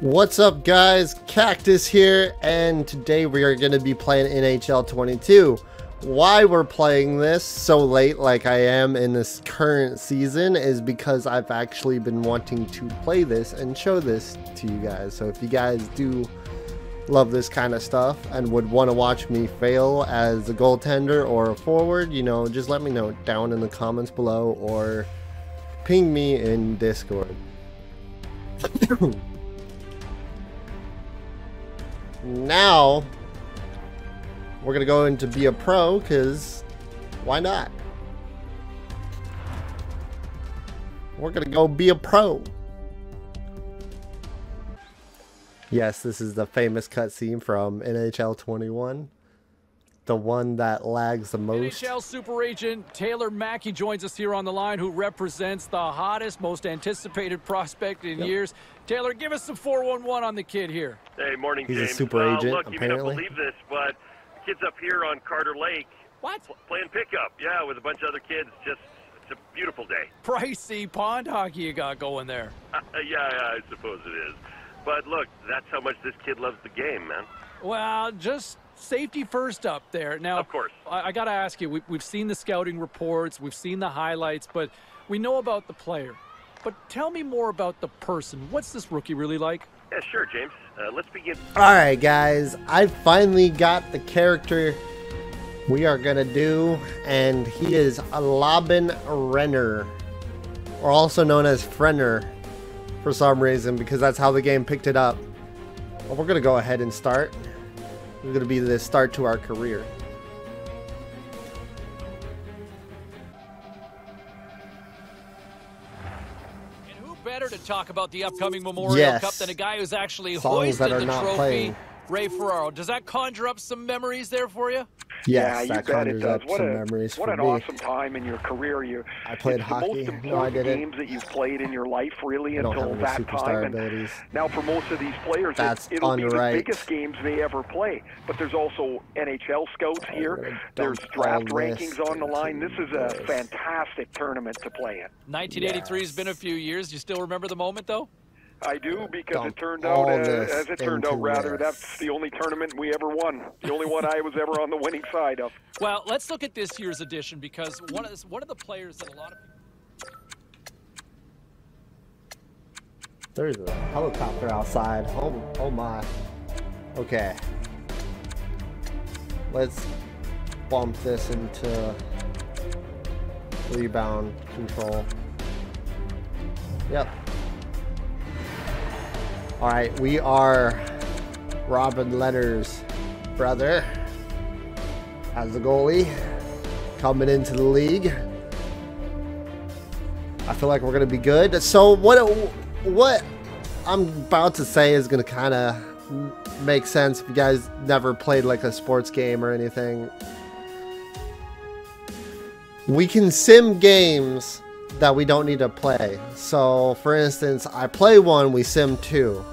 What's up, guys? Cactus here, and today we are going to be playing NHL 22. Why we're playing this so late like I am in this current season is because I've actually been wanting to play this and show this to you guys. So if you guys do love this kind of stuff and would want to watch me fail as a goaltender or a forward, you know, just let me know down in the comments below or ping me in Discord. Now we're gonna go into Be a Pro, because why not? We're gonna go be a pro. Yes, this is the famous cutscene from NHL 21, the one that lags the most. NHL super agent Taylor Mackey joins us here on the line, who represents the hottest, most anticipated prospect in years. Taylor, give us some 411 on the kid here. Hey, morning, James. He's a super agent, look, apparently. You may not believe this, but the kid's up here on Carter Lake. What? Playing pickup, yeah, with a bunch of other kids. Just, it's a beautiful day. Pricey pond hockey you got going there. Yeah, I suppose it is. But look, that's how much this kid loves the game, man. Well, just safety first up there. Now, of course, I got to ask you, we've seen the scouting reports, we've seen the highlights, but we know about the player. But tell me more about the person. What's this rookie really like? Yeah, sure, James. Let's begin. All right, guys, I finally got the character we are going to do, and he is Robin Lehner, or also known as Frenner for some reason, because that's how the game picked it up. Well, we're going to go ahead and start. We're going to be the start to our career. Better to talk about the upcoming Memorial Cup than a guy who's actually hoisted the trophy, Ray Ferraro. Does that conjure up some memories there for you? Yes, that conjures up some memories for me. What an awesome time in your career. I played hockey. The most important games that you've played in your life, really, until that time. And now, for most of these players, it'll be the biggest games they ever play. But there's also NHL scouts here. There's draft rankings on the line. This is a fantastic tournament to play in. 1983 has been a few years. You still remember the moment, though? I do, because it turned out, that's the only tournament we ever won. The only one I was ever on the winning side of. Well, let's look at this year's edition, because one of the players that a lot of... There's a helicopter outside. Oh my. Okay. Let's bump this into rebound control. Yep. All right, we are Robin Lehner's brother as a goalie coming into the league. I feel like we're going to be good. So what I'm about to say is going to kind of make sense if you guys never played like a sports game or anything. We can sim games that we don't need to play. So for instance, I play one, we sim two.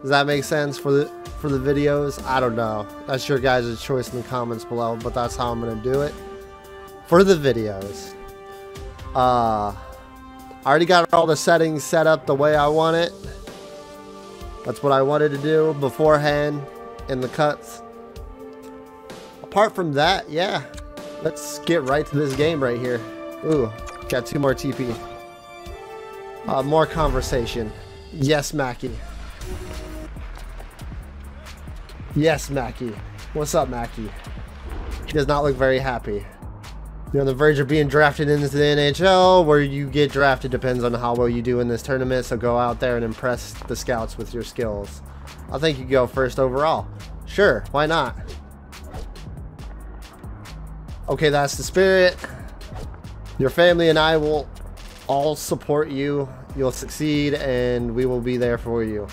Does that make sense for the videos? I don't know. That's your guys' choice in the comments below, but that's how I'm gonna do it for the videos. I already got all the settings set up the way I want it. That's what I wanted to do beforehand in the cuts. Apart from that, yeah, let's get right to this game right here. Ooh, got two more TP. More conversation. Yes, Mackey. Yes, Mackey. What's up, Mackey? He does not look very happy. You're on the verge of being drafted into the NHL. Where you get drafted depends on how well you do in this tournament, so go out there and impress the scouts with your skills. I think you go first overall. Sure, why not? Okay, that's the spirit. Your family and I will all support you. You'll succeed, and we will be there for you.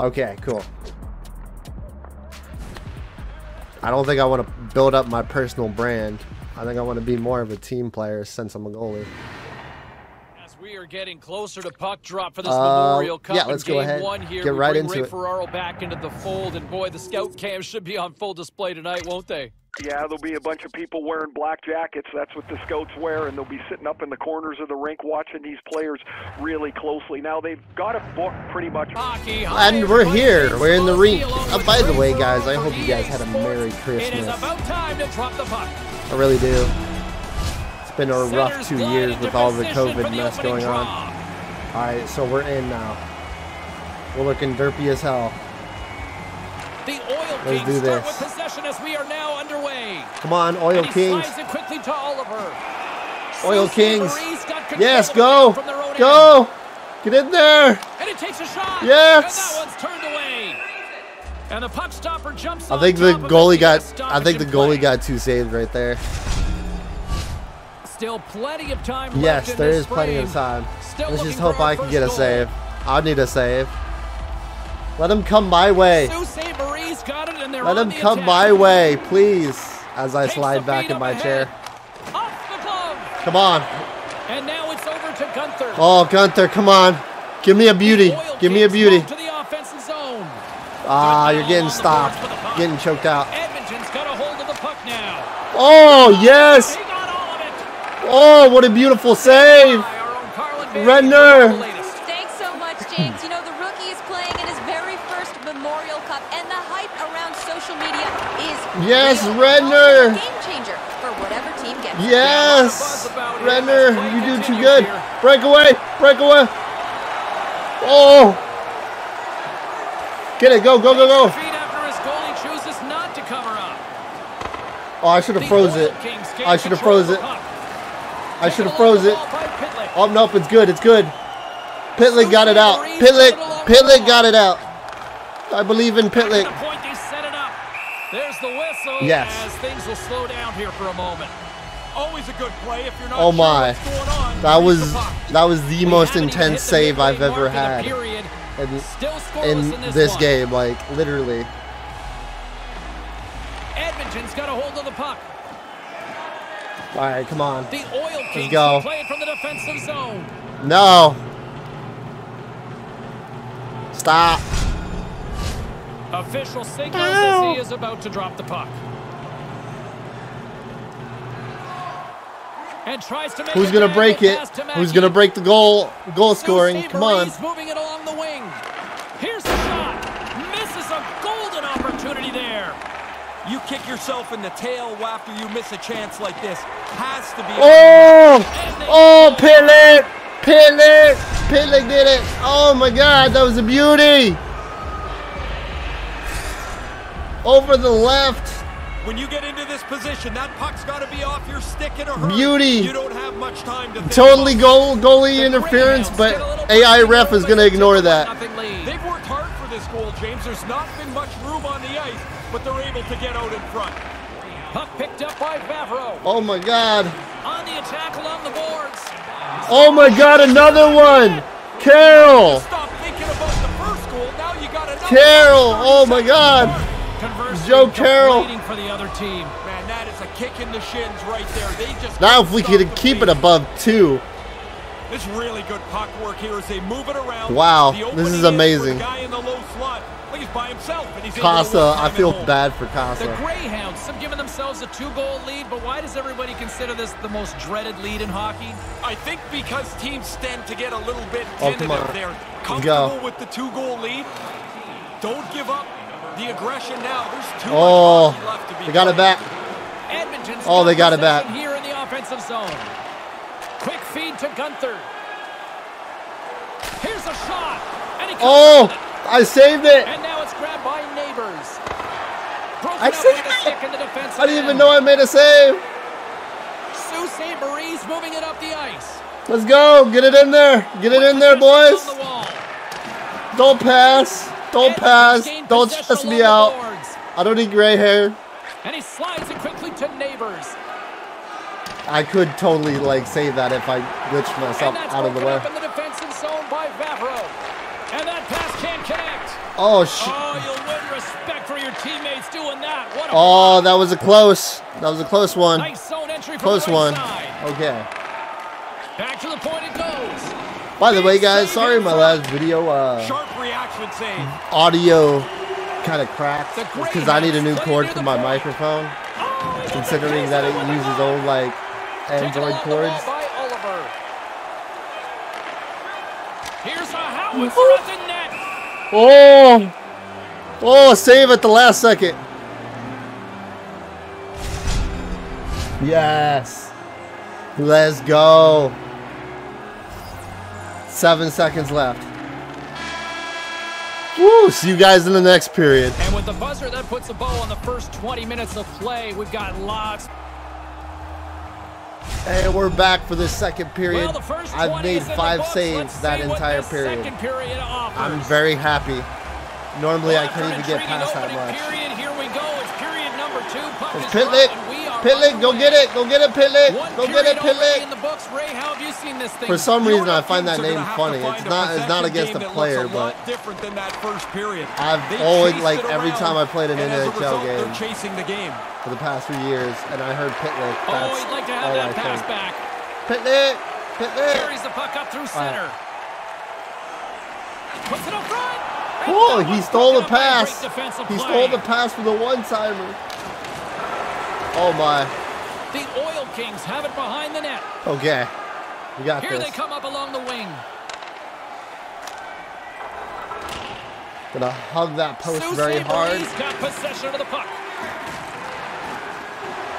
Okay, cool. I don't think I want to build up my personal brand. I think I want to be more of a team player since I'm a goalie. As we are getting closer to puck drop for this Memorial Cup, yeah, let's go ahead. Get right into it. Ray Ferraro back into the fold, and boy, the scout cam should be on full display tonight, won't they? Yeah, there'll be a bunch of people wearing black jackets. That's what the scouts wear, and they'll be sitting up in the corners of the rink watching these players really closely. Now, they've got a book pretty much. And we're here. We're in the rink. Oh, by the way, guys, I hope you guys had a Merry Christmas. It is about time to drop the puck. I really do. It's been a rough 2 years with all the COVID mess going on. All right, so we're in now. We're looking derpy as hell. The Oil Kings start with possession as we are now underway. Come on, Oil Kings. Oil Kings. Yes, go. Go. Get in there. And it takes a shot. Yes. And that one's turned away. And the puck stopper jumps. I think the goalie got two saves right there. Still plenty of time. Yes, there is plenty of time. Let's just hope I can get a save. I need a save. Let him come my way. Let him come my way, please, as I slide back in my chair. Come on. And now it's over to Gunther. Oh, Gunther, come on. Give me a beauty. Give me a beauty. Ah, you're getting stopped. Getting choked out. Oh, yes. Oh, what a beautiful save. Frenner. Thanks so much, James. Memorial Cup, and the hype around social media is Frenner, game changer for whatever team gets. Yes, Frenner, you do too good. Breakaway, breakaway. Oh, get it, go, go, go, go. Oh, I should have froze it. I should have froze it. I should have froze it. Oh nope, it's good, it's good. Pitlick got it out. Pitlick got it out. I believe in Pitlick. Yes. Oh my! That was the most intense save I've ever had in this game. Like literally. Edmonton's got a hold of the puck. All right, come on. Let's go. No. Stop. Official signals as he is about to drop the puck. And tries to make Who's going to break it? Who's going to break the goal? Goal scoring. Come on. Moving it along the wing. Here's the shot. Misses a golden opportunity there. You kick yourself in the tail after you miss a chance like this. Has to be. Oh! Oh, Pitlick! Pitlick! Pitlick did it. Oh my God, that was a beauty. Over the left. When you get into this position, that puck's got to be off your stick in a hurry. Beauty. You don't have much time to think. Totally goalie interference, but AI ref is going to ignore that. They've worked hard for this goal, James. There's not been much room on the ice, but they're able to get out in front. Puck picked up by Favreau. Oh my God. On the attack along the boards. Oh my God, another one. Carroll. Stop thinking about the first goal. Now you got another. Carroll. Oh my God. Joe Carroll. For the other team. Man, that is a kick in the shins right there. They just now if we could keep it above two. This really good puck work here as they move it around. Wow, this is amazing. Casa, I feel bad for Casa. The Greyhounds have given themselves a two-goal lead, but why does everybody consider this the most dreaded lead in hockey? I think because teams tend to get a little bit tentative. They're comfortable with the two-goal lead. Don't give up. The aggression now. There's too much left to be. They got it back. Edmonton's they got it back. Here in the offensive zone. Quick feed to Gunther. Here's a shot. And he I saved it. And now it's grabbed by Neighbors. I saved it. I didn't even know I made a save. Sault Ste. Marie's moving it up the ice. Let's go. Get it in there. Get it in there, boys. Don't pass. Don't pass. Don't stress me out. I don't need gray hair. And he slides it quickly to Neighbors. I could totally like say that if I glitched myself out of the way. And that pass can't connect. Oh shit. Oh, you'll win respect for your teammates doing that. What a that was a close. That was a close one. Nice zone entry from the right side. Okay. Back to the point it goes. By the way, guys, sorry my last video audio kind of cracked because I need a new cord for my microphone. considering that it uses old, like, Android cords. Oh! Oh, save at the last second. Yes. Let's go. 7 seconds left. Woo, see you guys in the next period. And with the buzzer, that puts the ball on the first 20 minutes of play. We've got lots. And we're back for the second period. Well, the I've made 5 saves that entire period. I'm very happy. Normally, I can't even get past that much. Here we go. It's period number 2. It's Pitlick. Pitlick, go get it. Go get it, Pitlick. Go get it, Pitlick. For some reason, I find that name funny. It's not against the player, but I've always, like, every time I played an NHL game for the past few years, and I heard Pitlick, that's all I think. Pitlick, Pitlick. Carries the puck up through center. Puts it up front. Oh, he stole the pass. He stole the pass for the one-timer. Oh, my. The Oil Kings have it behind the net. Okay. We got this. Here they come up along the wing. Gonna hug that post very hard. Got possession of the puck.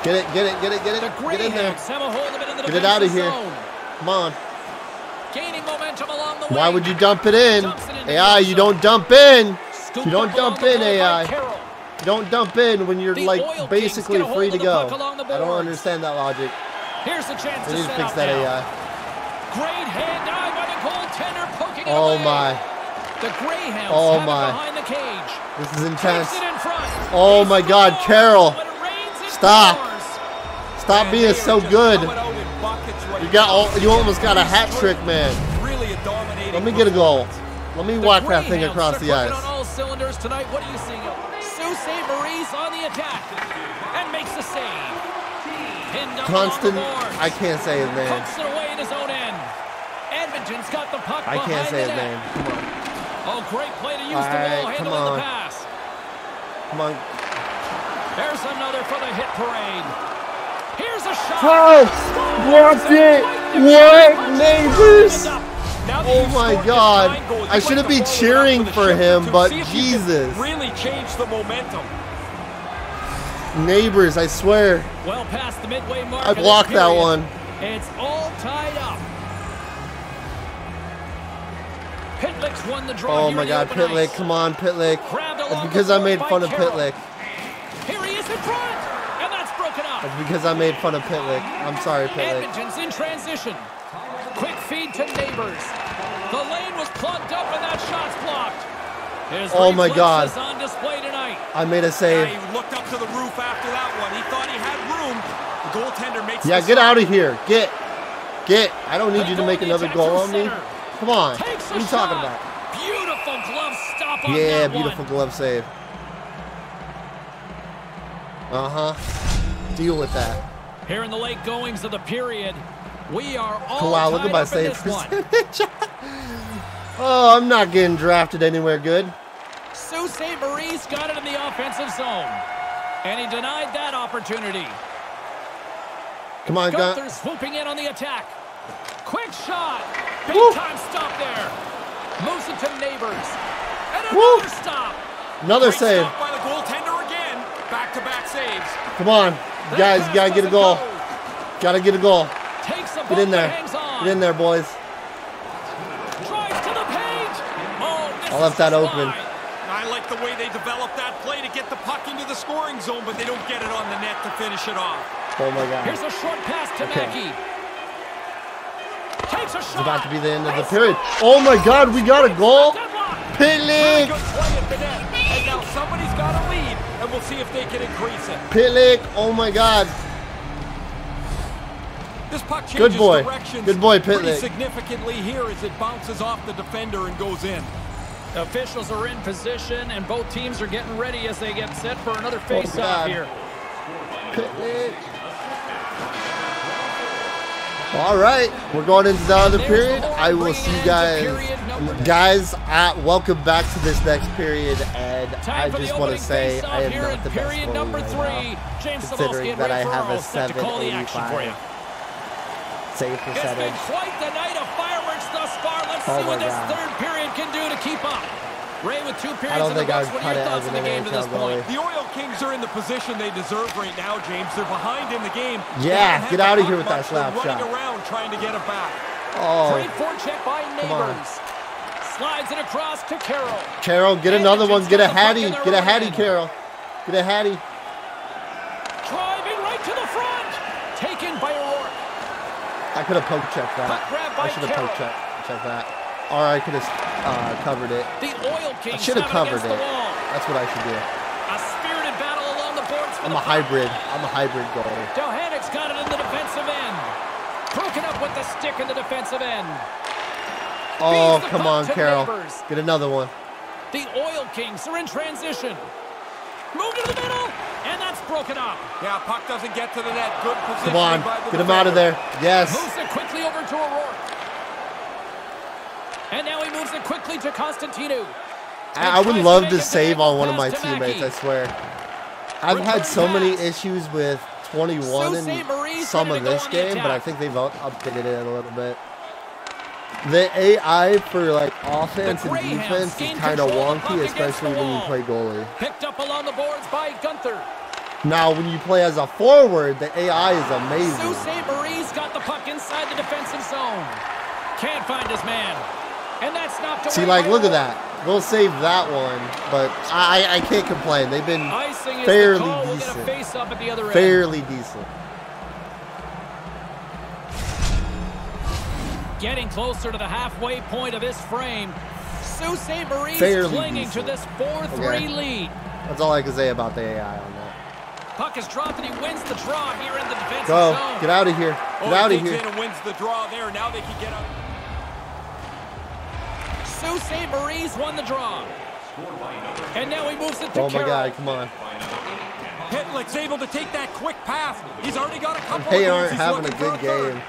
Get it, get it, get it, get it. Get in there. Get it out of here. Come on. Gaining momentum along the way. Why would you dump it in? AI, you don't dump in. You don't dump in, AI. You don't dump in when you're, like, basically free to go. I don't understand that logic. Here's the chance to fix that AI. Great hand eye by the goaltender, poking it away. Oh my. The Greyhounds have it behind the cage. This is intense. Oh my God, Carroll. Stop. Stop being so good. You got all, you almost got a hat trick, man. Let me get a goal. Let me whack that thing across the ice. What do you see? Saint Marie's on the attack and makes the save. Constant, I can't say his name. Pumps it away in his own end. Edmonton's got the puck. I can't say his name. Come on. Oh, great play to use the ball, handle on the pass. Come on. There's another for the hit parade. Here's a shot. Oh, blocked it. What, neighbors? Oh my God! I shouldn't be cheering for him, but Jesus! Really changed the momentum. Neighbors, I swear. Well past the midway mark. I blocked that one. It's all tied up. Pitlick's won the draw. Oh my God, Pitlick! Come on, Pitlick! It's because I made fun of Pitlick. Here he is in front, and that's broken up. It's because I made fun of Pitlick. I'm sorry, Pitlick. Edmonton's in transition. Quick feed to Neighbors. The lane was plugged up and that shot's blocked. His oh my God! On display tonight. I made a save. Yeah, he looked up to the roof after that one. He thought he had room. The goaltender makes. Yeah, get out of here. Get. I don't need you to make another goal on me. Come on. What are you talking about? Beautiful glove stop on that one. Yeah, beautiful glove save. Deal with that. Here in the late goings of the period. We are all wow, look at my save percentage. Oh, I'm not getting drafted anywhere good. Sault Ste. Marie's got it in the offensive zone. And he denied that opportunity. Come on, Gunther swooping in on the attack. Quick shot. Big time stop there. Moves it to Neighbors. And another stop. Another great save. Stop by the goaltender again. Back-to-back saves. Come on. You guys, you gotta get a goal. Gotta get a goal. Get in there. Get in there, boys. Drives to the page. Oh, I left that open. I like the way they developed that play to get the puck into the scoring zone, but they don't get it on the net to finish it off. Oh, my God. Here's a short pass to Mackey. Takes a shot. It's about to be the end of the period. Oh, my God. We got a goal. Pitlick. And now somebody's got a lead, and we'll see if they can increase it. Pitlick. Oh, my God. This puck changes directions pretty significantly here as it bounces off the defender and goes in. Officials are in position, and both teams are getting ready as they get set for another face-off here. Pitlick. All right, we're going into the other period. I will see you guys. Welcome back to this next period, and I just want to say I am not the best goalie right now, considering that I have a 7.85 save percentage. It's been quite the night of fireworks thus far. Let's see what this third period can do to keep up. Ray with two periods. I don't think I've cut it as an NHL goalie. The Oil Kings are in the position they deserve right now, James. They're behind in the game. Yeah, get out of here with that slap shot. Around trying to get it back. Oh, great forecheck by Neighbors. Slides it across to Carroll. Carroll, get another one. Get a Hattie. Get a Hattie, Carroll. Get a Hattie. Driving right to the front. Taken by O'Rourke. I could have poke checked that. I should have poke checked that. Or I could have covered it. I should have covered it. That's what I should do. A spirited battle along the boards. I'm a hybrid. I'm a hybrid goalie. Dohanik's got it in the defensive end. Broken up with the stick in the defensive end. Oh, come on, Carroll. Get another one. The Oil Kings are in transition. Move to the middle, and that's broken up. Yeah, puck doesn't get to the net. Good position. Come on, get him out of there. Yes. Moves it quickly over to O'Rourke. And now he moves it quickly to Constantinu. I would love to save on one of my teammates, I swear. I've had so many issues with 21 in some of this game, but I think they've updated it a little bit. The AI for like offense and defense is kind of wonky, especially when you play goalie. Picked up along the boards by Gunther. Now, when you play as a forward, the AI is amazing. Sault Ste. Marie's got the puck inside the defensive zone. Can't find his man. And that's not see, like, look at that. We'll save that one, but I can't complain. They've been fairly decent. Face up at the other fairly end. Decent. Getting closer to the halfway point of this frame. Sault Ste. Marie's clinging to this 4-3 lead. That's all I can say about the AI on that. Puck is dropped and he wins the draw here in the defensive zone. Get out of here. Get out of here. Wins the draw there. Now they can get out. Sault Ste. Marie's won the draw. And now he moves it to Carroll. Oh my God, come on. Pitlick's able to take that quick pass. He's already got a couple of aren't having a good game.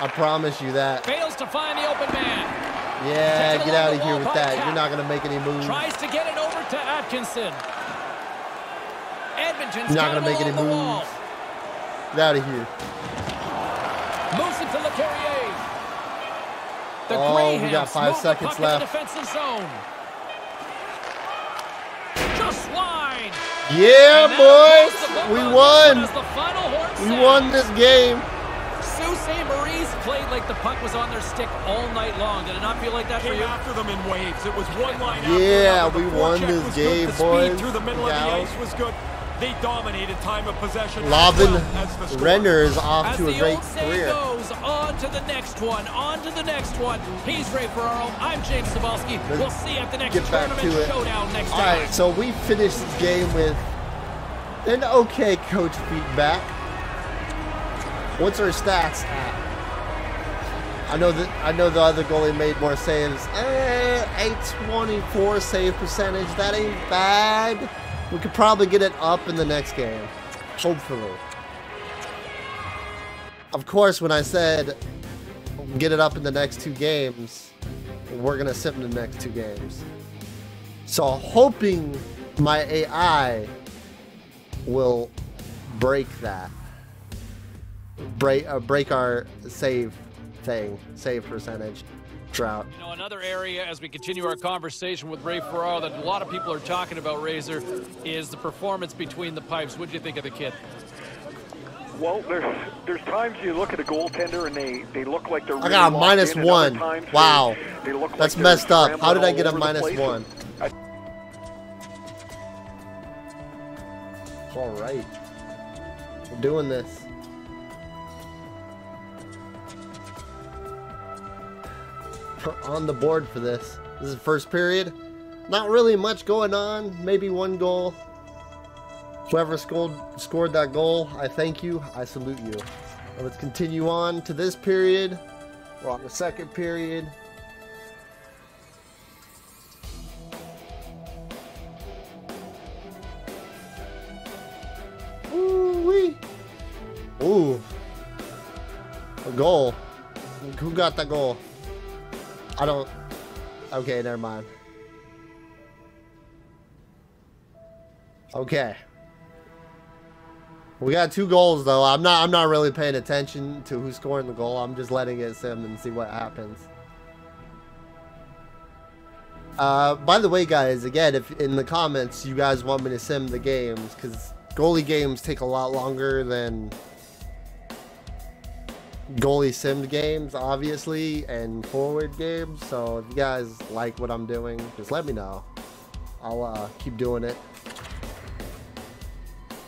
I promise you that. Fails to find the open man. Yeah, get out of here with that. You're not going to make any moves. Tries to get it over to Atkinson. Edmonton's not going to make any moves. Get out of here. Moves it to LeCarrier. The we got 5 seconds left. Defensive zone. Just wide. Yeah, boys. We won. We won this game. Sault Ste. Marie's played like the puck was on their stick all night long. Did it not feel like that for you? After them in waves. It was one line out. Yeah, we won this game, boys. The speed through the middle of the ice was good. They dominated time of possession. Robin Lehner is off to a great career. Goes on to the next one, on to the next one. He's Ray Ferraro. I'm James Cybulski. We'll see at the next tournament showdown next time. All right, so we finished this game with an okay coach feedback. What's our stats at? I know the other goalie made more saves. 824 save percentage. That ain't bad. We could probably get it up in the next game, hopefully. Of course, when I said get it up in the next 2 games, we're gonna sit in the next 2 games. So hoping my AI will break that, break our save thing, save percentage. Out. You know, another area as we continue our conversation with Ray Ferraro that a lot of people are talking about, Razor, is the performance between the pipes. What do you think of the kid? Well, there's times you look at a goaltender and they look like they're. I got a -1. Wow, they look like that's messed up. How did I get a -1? All right, we're doing this. On the board for this. This is the first period. Not really much going on. Maybe one goal. Whoever scored that goal, I thank you. I salute you. Now let's continue on to this period. We're on the second period. Ooh-wee. Ooh. Goal. Who got that goal? I don't. Okay, never mind. Okay. We got 2 goals though. I'm not really paying attention to who's scoring the goal. I'm just letting it sim and see what happens. By the way, guys, again, if in the comments you guys want me to sim the games, because goalie games take a lot longer than goalie simmed games, obviously, and forward games. So if you guys like what I'm doing, just let me know. I'll keep doing it.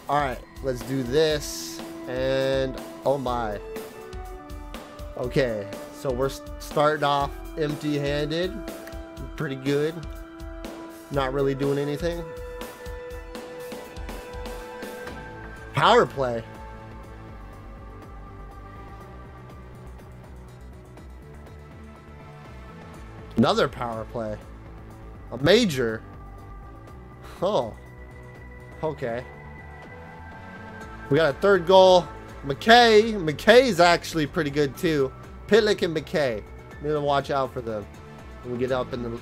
All right, let's do this. And oh my. Okay, so we're starting off empty-handed. Pretty good. Not really doing anything. Power play. Another power play. A major. Oh. Okay. We got a 3rd goal. McKay. McKay's actually pretty good too. Pitlick and McKay. Need to watch out for them. We get up in the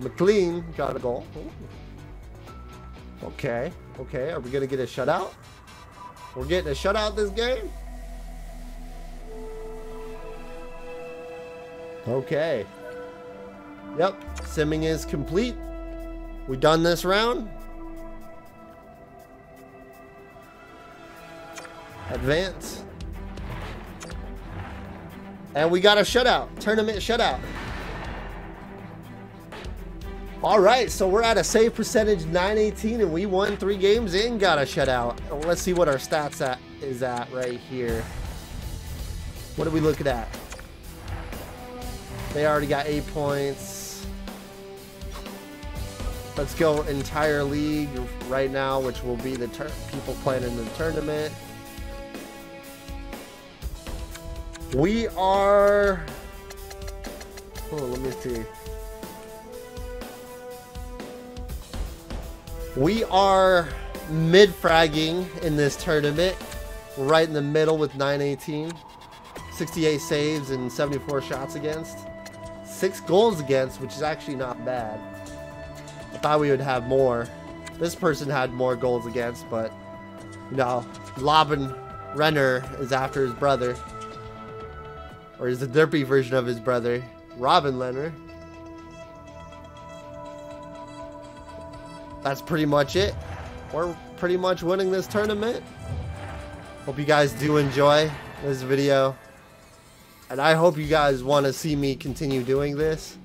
McLean got a goal. Ooh. Okay. Okay. Are we gonna get a shutout? We're getting a shutout this game. Okay. Yep. Simming is complete. We done this round. Advance. And we got a shutout. Tournament shutout. All right, so we're at a save percentage 918, and we won 3 games and got a shutout. Let's see what our stats is at right here. What are we looking at? They already got 8 points. Let's go entire league right now, which will be the people playing in the tournament. We are... Oh, let me see. We are mid-fragging in this tournament. We're right in the middle with 918. 68 saves and 74 shots against. 6 goals against, which is actually not bad. I thought we would have more. This person had more goals against, but, you know, Robin Lehner is after his brother. Or is the derpy version of his brother, Robin Lehner. That's pretty much it. We're pretty much winning this tournament. Hope you guys do enjoy this video. And I hope you guys want to see me continue doing this.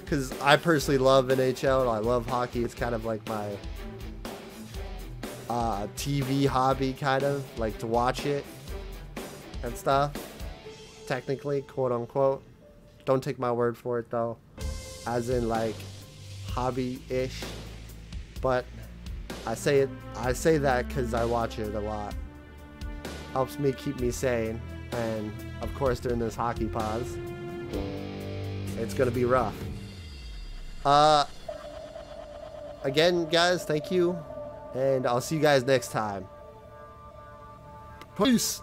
Because I personally love NHL and I love hockey. It's kind of like my TV hobby, kind of. Like to watch it and stuff. Technically, quote unquote. Don't take my word for it though. As in like hobby-ish. But I say that because I watch it a lot. Helps me keep me sane, and of course during this hockey pause, it's gonna be rough. Again, guys, thank you, and I'll see you guys next time. Peace.